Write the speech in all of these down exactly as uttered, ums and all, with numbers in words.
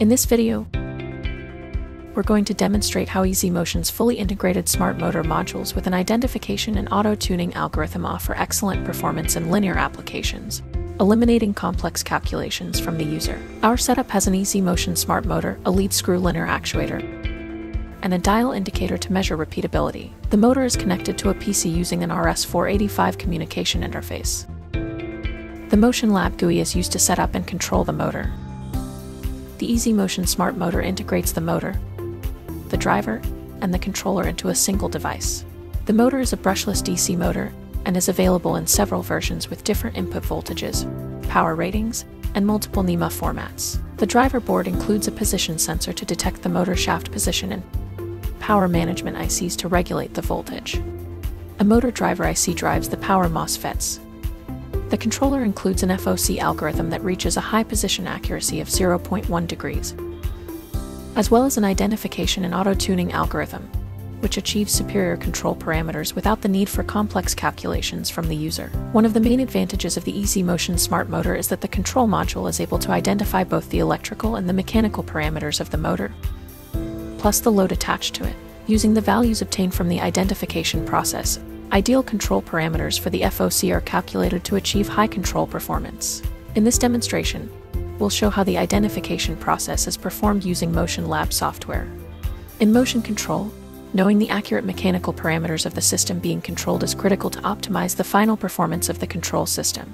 In this video, we're going to demonstrate how EZmotion's fully integrated smart motor modules with an identification and auto-tuning algorithm offer excellent performance in linear applications, eliminating complex calculations from the user. Our setup has an EZmotion smart motor, a lead screw linear actuator, and a dial indicator to measure repeatability. The motor is connected to a P C using an R S four eighty-five communication interface. The MotionLab G U I is used to set up and control the motor. The EZmotion smart motor integrates the motor, the driver, and the controller into a single device. The motor is a brushless D C motor and is available in several versions with different input voltages, power ratings, and multiple NEMA formats. The driver board includes a position sensor to detect the motor shaft position and power management I Cs to regulate the voltage. A motor driver I C drives the power MOSFETs. The controller includes an F O C algorithm that reaches a high position accuracy of zero point one degrees, as well as an identification and auto-tuning algorithm, which achieves superior control parameters without the need for complex calculations from the user. One of the main advantages of the EZmotion smart motor is that the control module is able to identify both the electrical and the mechanical parameters of the motor, plus the load attached to it. Using the values obtained from the identification process, ideal control parameters for the F O C are calculated to achieve high control performance. In this demonstration, we'll show how the identification process is performed using MotionLab software. In motion control, knowing the accurate mechanical parameters of the system being controlled is critical to optimize the final performance of the control system.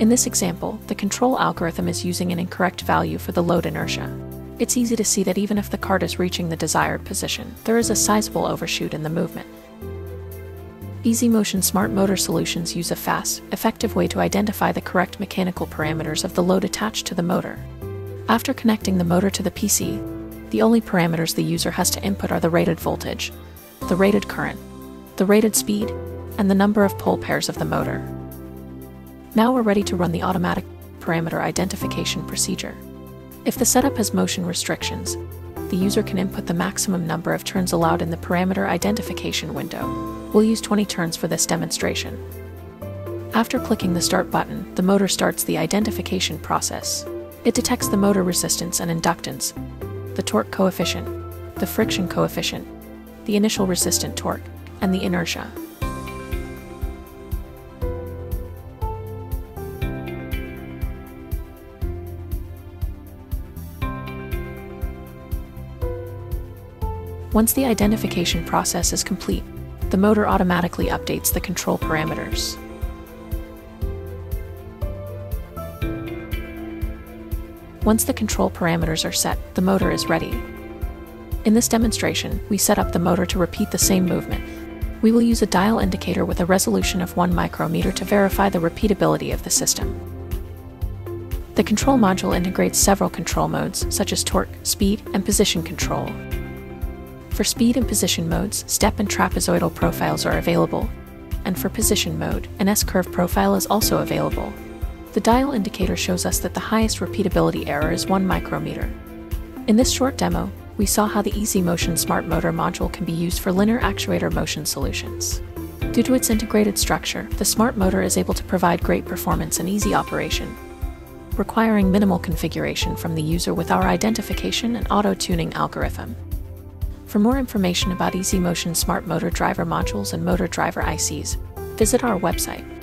In this example, the control algorithm is using an incorrect value for the load inertia. It's easy to see that even if the cart is reaching the desired position, there is a sizable overshoot in the movement. EZmotion smart motor solutions use a fast, effective way to identify the correct mechanical parameters of the load attached to the motor. After connecting the motor to the P C, the only parameters the user has to input are the rated voltage, the rated current, the rated speed, and the number of pole pairs of the motor. Now we're ready to run the automatic parameter identification procedure. If the setup has motion restrictions, the user can input the maximum number of turns allowed in the parameter identification window. We'll use twenty turns for this demonstration. After clicking the start button, the motor starts the identification process. It detects the motor resistance and inductance, the torque coefficient, the friction coefficient, the initial resistant torque, and the inertia. Once the identification process is complete, the motor automatically updates the control parameters. Once the control parameters are set, the motor is ready. In this demonstration, we set up the motor to repeat the same movement. We will use a dial indicator with a resolution of one micrometer to verify the repeatability of the system. The control module integrates several control modes, such as torque, speed, and position control. For speed and position modes, step and trapezoidal profiles are available, and for position mode, an S-curve profile is also available. The dial indicator shows us that the highest repeatability error is one micrometer. In this short demo, we saw how the EZmotion smart motor module can be used for linear actuator motion solutions. Due to its integrated structure, the smart motor is able to provide great performance and easy operation, requiring minimal configuration from the user with our identification and auto-tuning algorithm. For more information about EZmotion smart motor driver modules and motor driver I Cs, visit our website.